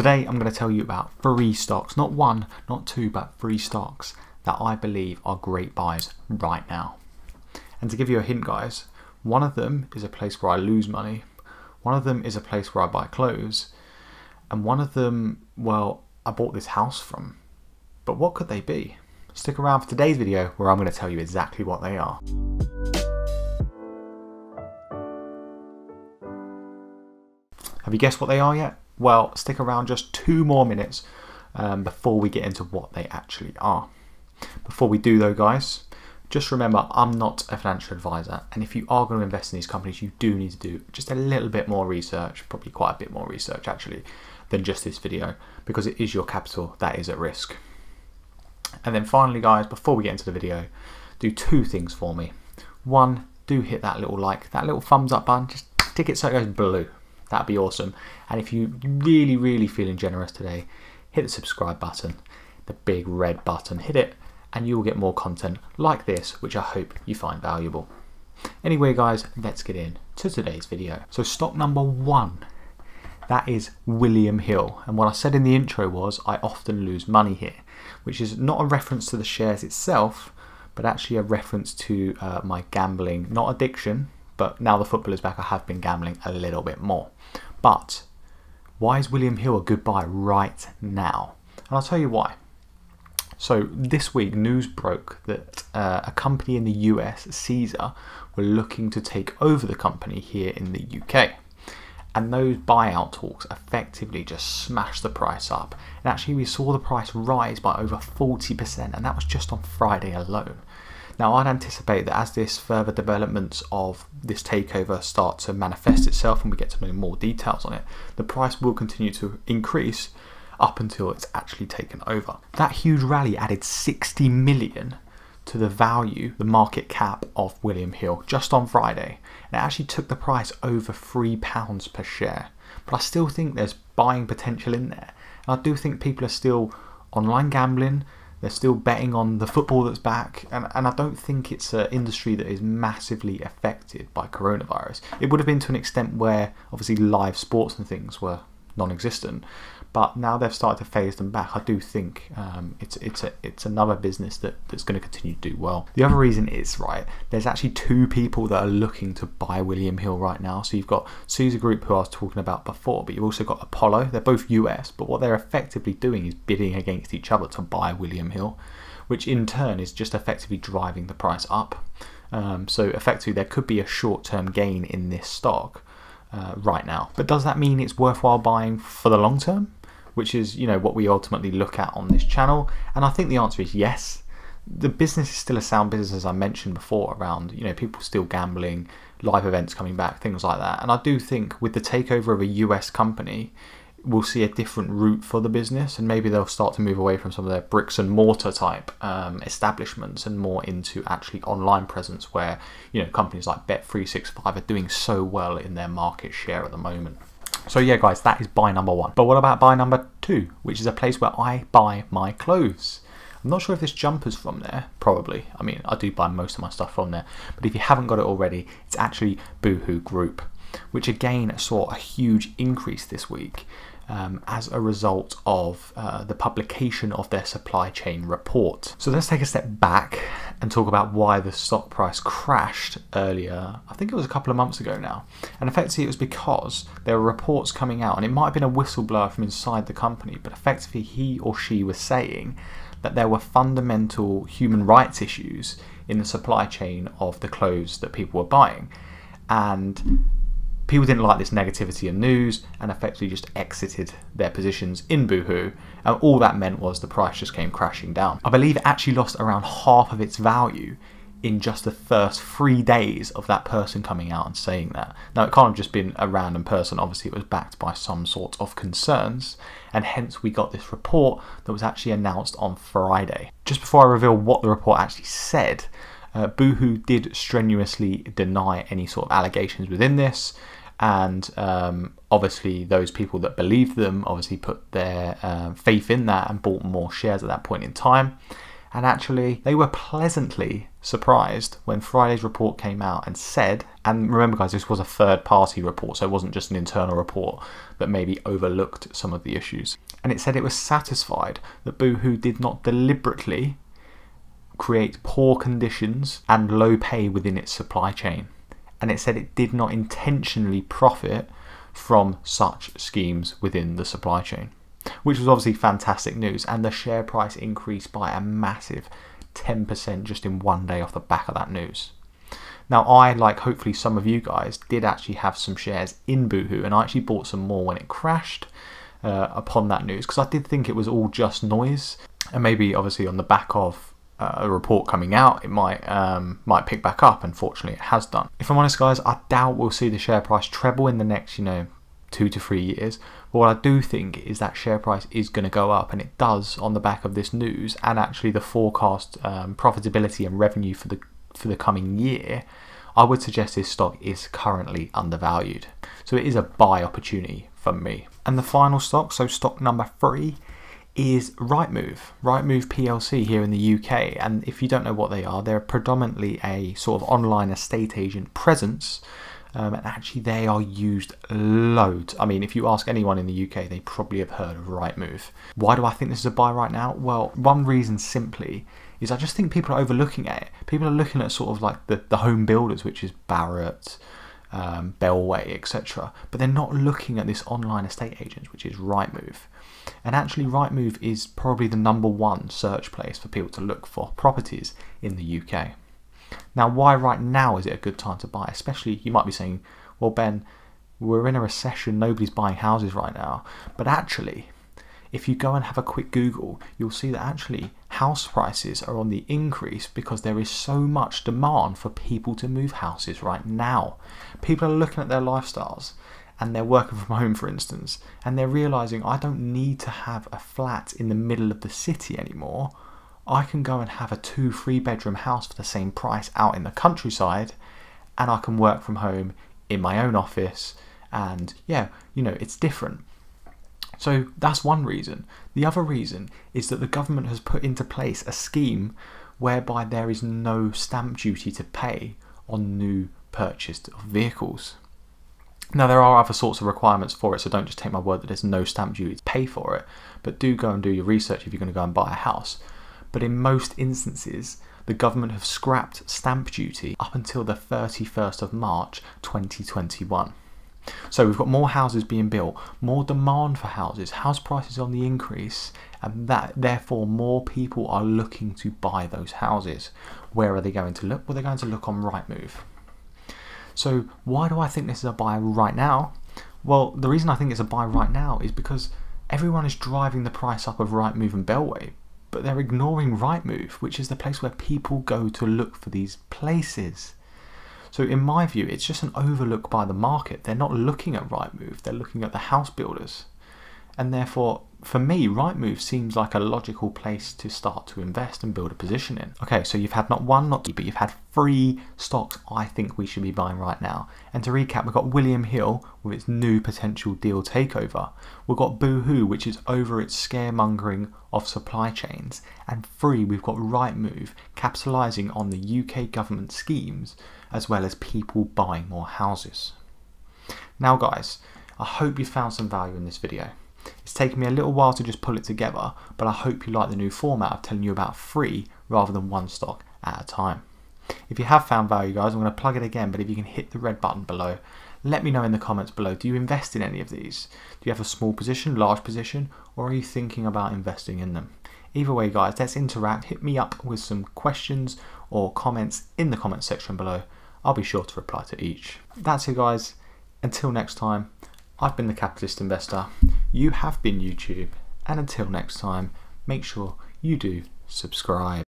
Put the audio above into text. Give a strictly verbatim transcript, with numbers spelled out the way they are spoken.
Today I'm going to tell you about three stocks, not one, not two, but three stocks that I believe are great buys right now. And to give you a hint, guys, one of them is a place where I lose money, one of them is a place where I buy clothes, and one of them, well, I bought this house from. But what could they be? Stick around for today's video where I'm going to tell you exactly what they are. Have you guessed what they are yet? Well, stick around just two more minutes um, before we get into what they actually are. Before we do though, guys, just remember I'm not a financial advisor, and if you are going to invest in these companies, you do need to do just a little bit more research, probably quite a bit more research actually, than just this video, because it is your capital that is at risk. And then finally, guys, before we get into the video, do two things for me. One, do hit that little like, that little thumbs up button, just tick it so it goes blue. That'd be awesome. And if you really, really feeling generous today, hit the subscribe button, the big red button, hit it, and you will get more content like this, which I hope you find valuable. Anyway, guys, let's get in to today's video. So stock number one, that is William Hill. And what I said in the intro was, I often lose money here, which is not a reference to the shares itself, but actually a reference to uh, my gambling, not addiction, but now the football is back, I have been gambling a little bit more. But why is William Hill a good buy right now? And I'll tell you why. So this week, news broke that uh, a company in the U S, Caesars, were looking to take over the company here in the U K. And those buyout talks effectively just smashed the price up. And actually, we saw the price rise by over forty percent, and that was just on Friday alone. Now, I'd anticipate that as this further developments of this takeover start to manifest itself and we get to know more details on it, the price will continue to increase up until it's actually taken over. That huge rally added sixty million to the value, the market cap of William Hill just on Friday. And it actually took the price over three pounds per share. But I still think there's buying potential in there. And I do think people are still online gambling. They're still betting on the football that's back, and, and I don't think it's an industry that is massively affected by coronavirus. It would have been to an extent where, obviously, live sports and things were non-existent, but now they've started to phase them back. I do think um, it's it's a, it's another business that, that's going to continue to do well. The other reason is, right, there's actually two people that are looking to buy William Hill right now. So you've got Susa Group, who I was talking about before, but you've also got Apollo. They're both U S, but what they're effectively doing is bidding against each other to buy William Hill, which in turn is just effectively driving the price up. Um, so effectively there could be a short-term gain in this stock uh, right now. But does that mean it's worthwhile buying for the long term? Which is, you know, what we ultimately look at on this channel. And I think the answer is yes. The business is still a sound business, as I mentioned before, around, you know, people still gambling, live events coming back, things like that. And I do think with the takeover of a U S company, we'll see a different route for the business, and maybe they'll start to move away from some of their bricks and mortar type um, establishments and more into actually online presence, where, you know, companies like Bet three sixty-five are doing so well in their market share at the moment. So yeah, guys, that is buy number one. But what about buy number two, which is a place where I buy my clothes? I'm not sure if this jumper's from there, probably. I mean, I do buy most of my stuff from there, but if you haven't got it already, it's actually Boohoo Group, which again saw a huge increase this week um, as a result of uh, the publication of their supply chain report. So let's take a step back and talk about why the stock price crashed earlier. I think it was a couple of months ago now. And effectively it was because there were reports coming out, and it might have been a whistleblower from inside the company, but effectively he or she was saying that there were fundamental human rights issues in the supply chain of the clothes that people were buying. And people didn't like this negativity and news, and effectively just exited their positions in Boohoo, and all that meant was the price just came crashing down. I believe it actually lost around half of its value in just the first three days of that person coming out and saying that. Now, it can't have just been a random person. Obviously, it was backed by some sort of concerns, and hence we got this report that was actually announced on Friday. Just before I reveal what the report actually said, uh, Boohoo did strenuously deny any sort of allegations within this. And um, obviously those people that believed them obviously put their uh, faith in that and bought more shares at that point in time. And actually they were pleasantly surprised when Friday's report came out and said, and remember guys, this was a third party report, so it wasn't just an internal report that maybe overlooked some of the issues. And it said it was satisfied that Boohoo did not deliberately create poor conditions and low pay within its supply chain. And it said it did not intentionally profit from such schemes within the supply chain, which was obviously fantastic news. And the share price increased by a massive ten percent just in one day off the back of that news. Now I, like hopefully some of you guys, did actually have some shares in Boohoo, and I actually bought some more when it crashed uh, upon that news, because I did think it was all just noise, and maybe obviously on the back of uh, a report coming out it might um, might pick back up, and fortunately it has done. If I'm honest guys, I doubt we'll see the share price treble in the next, you know, two to three years. But what I do think is that share price is going to go up, and it does on the back of this news, and actually the forecast um, profitability and revenue for the for the coming year. I would suggest this stock is currently undervalued, so it is a buy opportunity for me. And the final stock, so stock number three, is Rightmove, Rightmove P L C here in the U K. And if you don't know what they are, they're predominantly a sort of online estate agent presence. Um, and actually they are used loads. I mean, if you ask anyone in the U K, they probably have heard of Rightmove. Why do I think this is a buy right now? Well, one reason simply is I just think people are overlooking at it. People are looking at sort of like the, the home builders, which is Barrett, um, Belway, et cetera. But they're not looking at this online estate agent, which is Rightmove. And actually Rightmove is probably the number one search place for people to look for properties in the U K. Now, why right now is it a good time to buy? Especially, you might be saying, well, Ben, we're in a recession, nobody's buying houses right now. But actually, if you go and have a quick Google, you'll see that actually house prices are on the increase because there is so much demand for people to move houses right now. People are looking at their lifestyles, and they're working from home, for instance, and they're realizing, I don't need to have a flat in the middle of the city anymore. I can go and have a two, three bedroom house for the same price out in the countryside, and I can work from home in my own office, and yeah, you know, it's different. So that's one reason. The other reason is that the government has put into place a scheme whereby there is no stamp duty to pay on new purchased vehicles. Now there are other sorts of requirements for it, so don't just take my word that there's no stamp duty to pay for it, but do go and do your research if you're going to go and buy a house. But in most instances, the government have scrapped stamp duty up until the thirty-first of March twenty twenty-one. So we've got more houses being built, more demand for houses, house prices on the increase, and that therefore more people are looking to buy those houses. Where are they going to look? Well, they're going to look on Rightmove. So why do I think this is a buy right now? Well, the reason I think it's a buy right now is because everyone is driving the price up of Rightmove and Belway, but they're ignoring Rightmove, which is the place where people go to look for these places. So in my view, it's just an overlook by the market. They're not looking at Rightmove, they're looking at the house builders. And therefore, for me, Rightmove seems like a logical place to start to invest and build a position in. Okay, so you've had not one, not two, but you've had three stocks I think we should be buying right now. And to recap, we've got William Hill with its new potential deal takeover. We've got Boohoo, which is over its scaremongering of supply chains. And three, we've got Rightmove, capitalising on the U K government schemes, as well as people buying more houses. Now guys, I hope you found some value in this video. It's taken me a little while to just pull it together, but I hope you like the new format of telling you about three rather than one stock at a time. If you have found value guys, I'm going to plug it again, but if you can hit the red button below, let me know in the comments below, do you invest in any of these? Do you have a small position, large position, or are you thinking about investing in them? Either way guys, let's interact. Hit me up with some questions or comments in the comments section below. I'll be sure to reply to each. That's it guys, until next time, I've been the Capitalist Investor, you have been YouTube, and until next time, make sure you do subscribe.